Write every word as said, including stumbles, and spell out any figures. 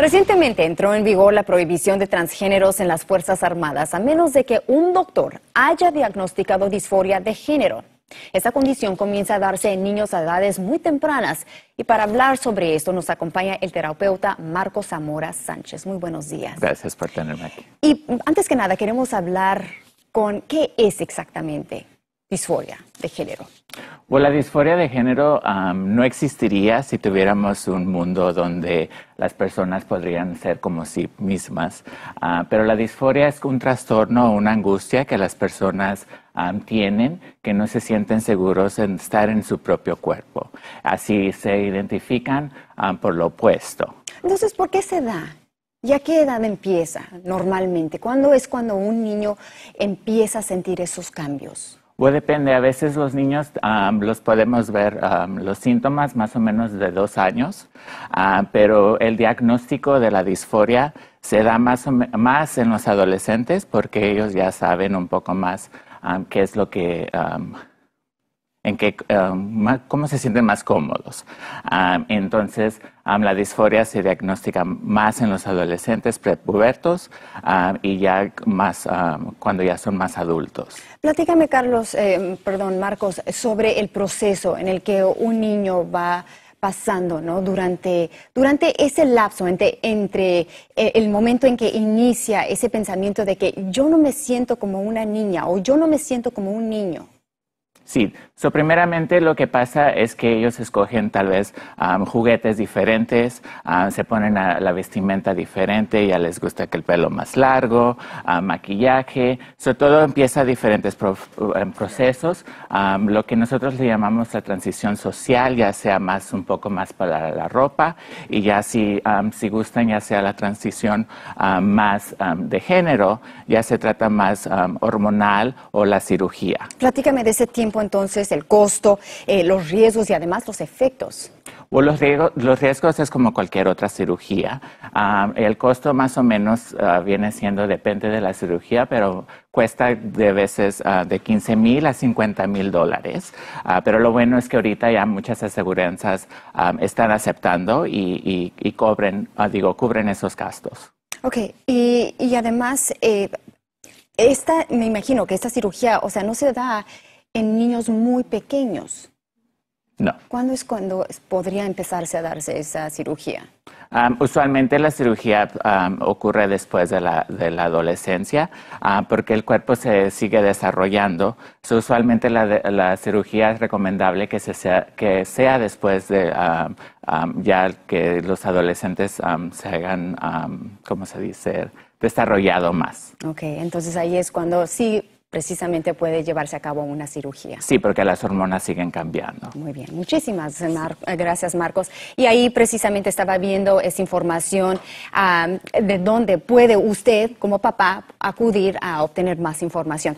Recientemente entró en vigor la prohibición de transgéneros en las Fuerzas Armadas, a menos de que un doctor haya diagnosticado disforia de género. Esta condición comienza a darse en niños a edades muy tempranas. Y para hablar sobre esto nos acompaña el terapeuta Marcos Zamora Sánchez. Muy buenos días. Gracias por tenerme aquí. Y antes que nada, queremos hablar con qué es exactamente disforia de género. Bueno, la disforia de género um, no existiría si tuviéramos un mundo donde las personas podrían ser como sí mismas. Uh, pero la disforia es un trastorno o una angustia que las personas um, tienen, que no se sienten seguros en estar en su propio cuerpo. Así se identifican um, por lo opuesto. Entonces, ¿por qué se da? ¿Y a qué edad empieza normalmente? ¿Cuándo es cuando un niño empieza a sentir esos cambios? Bueno, depende. A veces los niños um, los podemos ver um, los síntomas más o menos de dos años, uh, pero el diagnóstico de la disforia se da más, o más en los adolescentes porque ellos ya saben un poco más um, qué es lo que, um, en qué, um, más, cómo se sienten más cómodos. Um, entonces, um, la disforia se diagnostica más en los adolescentes prepubertos um, y ya más um, cuando ya son más adultos. Platícame, Carlos, eh, perdón, Marcos, sobre el proceso en el que un niño va pasando, ¿no? Durante, durante ese lapso, entre, entre el momento en que inicia ese pensamiento de que yo no me siento como una niña o yo no me siento como un niño. Sí, so, primeramente lo que pasa es que ellos escogen tal vez um, juguetes diferentes, uh, se ponen a la vestimenta diferente, ya les gusta que el pelo más largo, uh, maquillaje, so, todo empieza a diferentes pro, um, procesos, um, lo que nosotros le llamamos la transición social, ya sea más un poco más para la ropa y ya si, um, si gustan ya sea la transición um, más um, de género, ya se trata más um, hormonal o la cirugía. Platícame de ese tiempo entonces, el costo, eh, los riesgos y además los efectos. O los, riesgos, los riesgos es como cualquier otra cirugía. Um, el costo más o menos uh, viene siendo, depende de la cirugía, pero cuesta de veces uh, de quince mil a cincuenta mil dólares. Uh, pero lo bueno es que ahorita ya muchas aseguranzas um, están aceptando y, y, y cobren, uh, digo, cubren esos gastos. Ok, y, y además, eh, esta, me imagino que esta cirugía, o sea, no se da en niños muy pequeños. No. ¿Cuándo es cuando podría empezarse a darse esa cirugía? Um, usualmente la cirugía um, ocurre después de la, de la adolescencia uh, porque el cuerpo se sigue desarrollando. So, usualmente la, de, la cirugía es recomendable que, se sea, que sea después de um, um, ya que los adolescentes um, se hayan, um, ¿cómo se dice?, desarrollado más. Ok, entonces ahí es cuando sí precisamente puede llevarse a cabo una cirugía. Sí, porque las hormonas siguen cambiando. Muy bien, muchísimas Mar- gracias, Marcos. Y ahí precisamente estaba viendo esa información um, de dónde puede usted como papá acudir a obtener más información.